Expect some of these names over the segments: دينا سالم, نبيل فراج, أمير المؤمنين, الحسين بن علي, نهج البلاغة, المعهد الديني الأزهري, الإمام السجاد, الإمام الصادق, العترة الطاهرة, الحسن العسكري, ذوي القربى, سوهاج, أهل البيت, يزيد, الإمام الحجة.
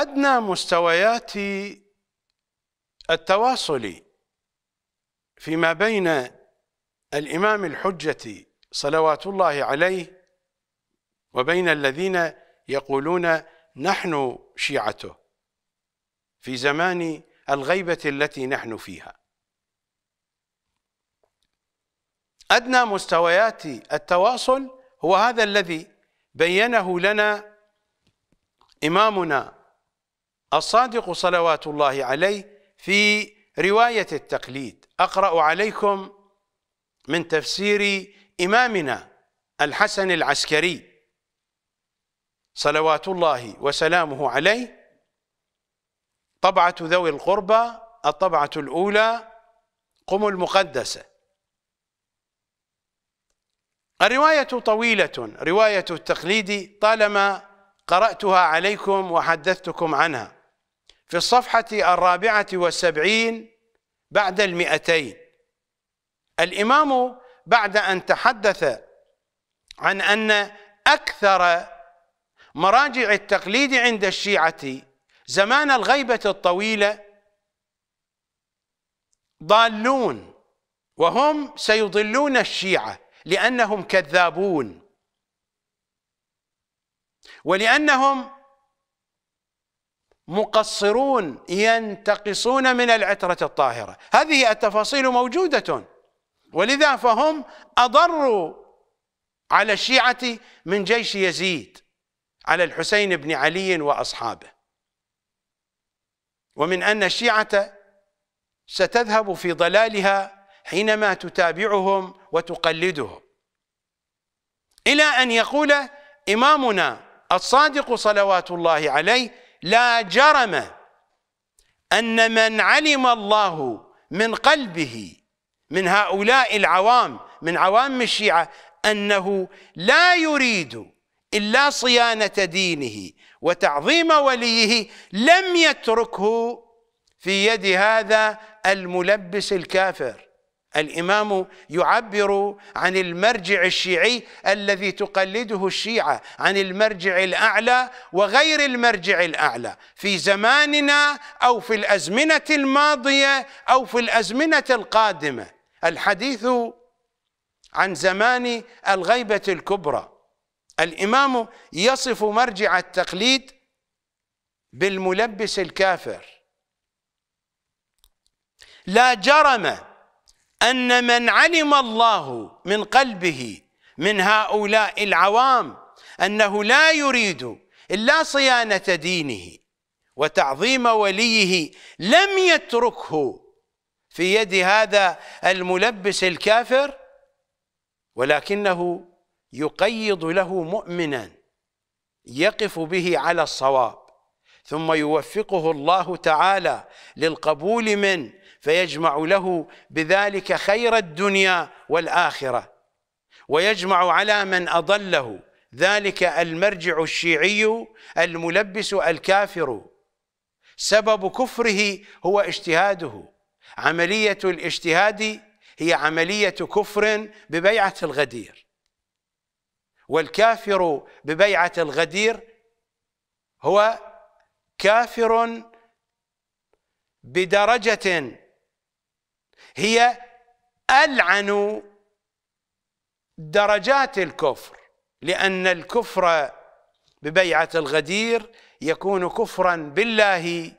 أدنى مستويات التواصل فيما بين الإمام الحجة صلوات الله عليه وبين الذين يقولون نحن شيعته في زمان الغيبة التي نحن فيها. أدنى مستويات التواصل هو هذا الذي بينه لنا إمامنا الصادق صلوات الله عليه في رواية التقليد. أقرأ عليكم من تفسير إمامنا الحسن العسكري صلوات الله وسلامه عليه، طبعة ذوي القربى، الطبعة الأولى، قم المقدسة. الرواية طويلة، رواية التقليد طالما قرأتها عليكم وحدثتكم عنها، في الصفحة 74 بعد 200. الإمام بعد أن تحدث عن أن أكثر مراجع التقليد عند الشيعة زمان الغيبة الطويلة ضالون وهم سيضلون الشيعة لأنهم كذابون ولأنهم مقصرون ينتقصون من العترة الطاهرة. هذه التفاصيل موجودة، ولذا فهم أضروا على الشيعة من جيش يزيد على الحسين بن علي وأصحابه، ومن أن الشيعة ستذهب في ضلالها حينما تتابعهم وتقلدهم. إلى أن يقول إمامنا الصادق صلوات الله عليه لا جرم أن من علم الله من قلبه من هؤلاء العوام من عوام الشيعة أنه لا يريد إلا صيانة دينه وتعظيم وليه لم يتركه في يد هذا الملبس الكافر. الإمام يعبر عن المرجع الشيعي الذي تقلده الشيعة، عن المرجع الأعلى وغير المرجع الأعلى في زماننا أو في الأزمنة الماضية أو في الأزمنة القادمة. الحديث عن زمان الغيبة الكبرى. الإمام يصف مرجع التقليد بالملبس الكافر. لا جرم أن من علم الله من قلبه من هؤلاء العوام أنه لا يريد إلا صيانة دينه وتعظيم وليه لم يتركه في يد هذا الملبس الكافر، ولكنه يقيض له مؤمنا يقف به على الصواب، ثم يوفقه الله تعالى للقبول منه فيجمع له بذلك خير الدنيا والآخرة، ويجمع على من أضله ذلك المرجع الشيعي الملبس الكافر. سبب كفره هو اجتهاده، عملية الاجتهاد هي عملية كفر ببيعة الغدير، والكافر ببيعة الغدير هو كافر بدرجة هي ألعن درجات الكفر، لأن الكفر ببيعة الغدير يكون كفرا بالله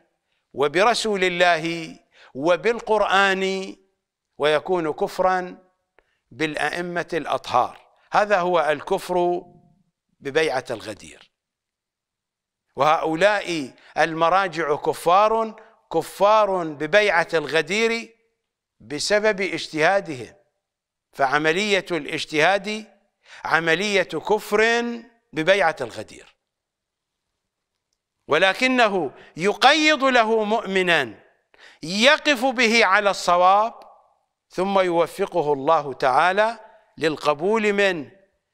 وبرسول الله وبالقرآن، ويكون كفرا بالأئمة الأطهار. هذا هو الكفر ببيعة الغدير، وهؤلاء المراجع كفار ببيعة الغدير بسبب اجتهادهم، فعملية الاجتهاد عملية كفر ببيعة الغدير، ولكنه يقيض له مؤمنا يقف به على الصواب، ثم يوفقه الله تعالى للقبول منه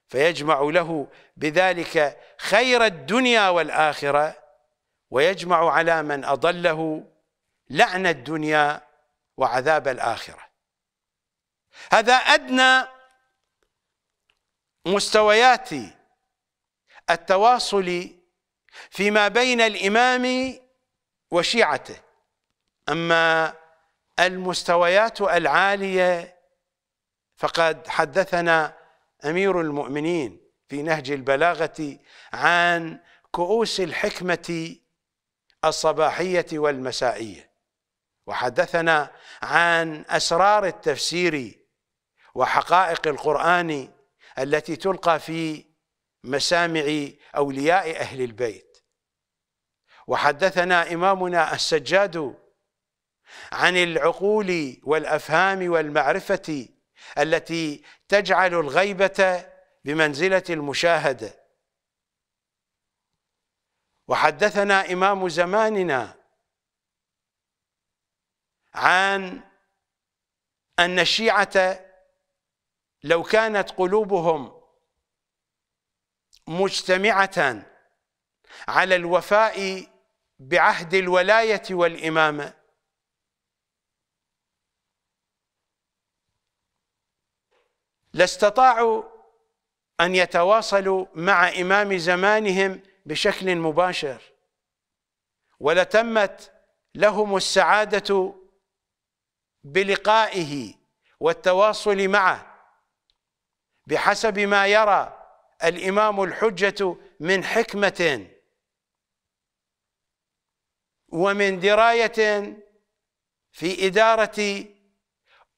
فيجمع له بذلك خير الدنيا والآخرة، ويجمع على من أضله لعن الدنيا وعذاب الآخرة. هذا أدنى مستويات التواصل فيما بين الإمام وشيعته. أما المستويات العالية فقد حدثنا أمير المؤمنين في نهج البلاغة عن كؤوس الحكمة الصباحية والمسائية، وحدثنا عن أسرار التفسير وحقائق القرآن التي تلقى في مسامع أولياء أهل البيت، وحدثنا إمامنا السجاد عن العقول والأفهام والمعرفة التي تجعل الغيبة بمنزلة المشاهدة، وحدثنا إمام زماننا عن أن الشيعة لو كانت قلوبهم مجتمعة على الوفاء بعهد الولاية والإمامة لاستطاعوا أن يتواصلوا مع إمام زمانهم بشكل مباشر، ولتمت لهم السعادة بلقائه والتواصل معه بحسب ما يرى الإمام الحجة من حكمة ومن دراية في إدارة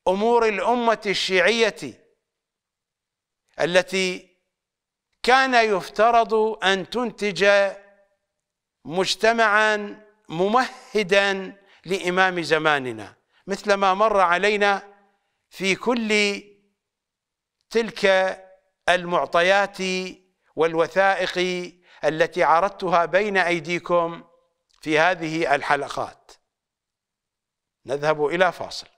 أمور الأمة الشيعية التي كان يفترض أن تنتج مجتمعا ممهدا لإمام زماننا، مثل ما مر علينا في كل تلك المعطيات والوثائق التي عرضتها بين أيديكم في هذه الحلقات. نذهب إلى فاصل.